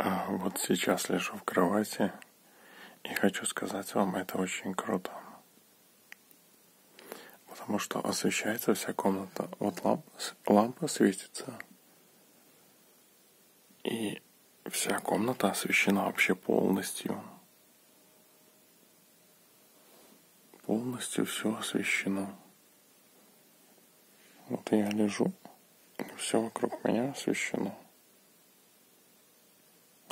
Вот сейчас лежу в кровати и хочу сказать вам, это очень круто. Потому что освещается вся комната. Вот лампа светится. И вся комната освещена вообще полностью. Полностью все освещено. Вот я лежу, все вокруг меня освещено.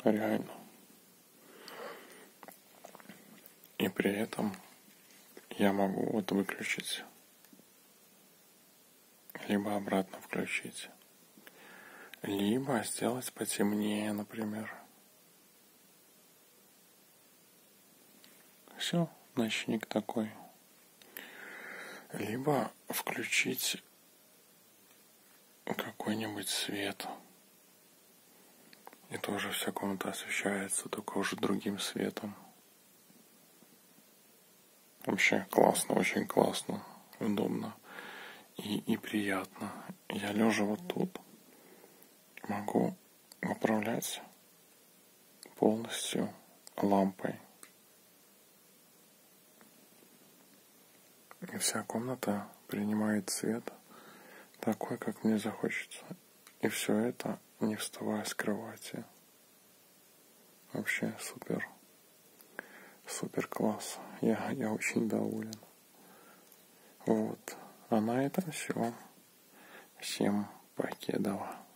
Реально. И при этом я могу вот выключить, либо обратно включить, либо сделать потемнее, например. Все, ночник такой. Либо включить какой-нибудь свет. И тоже вся комната освещается, только уже другим светом. Вообще классно, очень классно, удобно и приятно. Я лежа вот тут могу управлять полностью лампой. И вся комната принимает цвет такой, как мне захочется. И все это не вставая с кровати. Вообще супер. Супер класс. Я очень доволен. Вот. А на этом все. Всем покедова.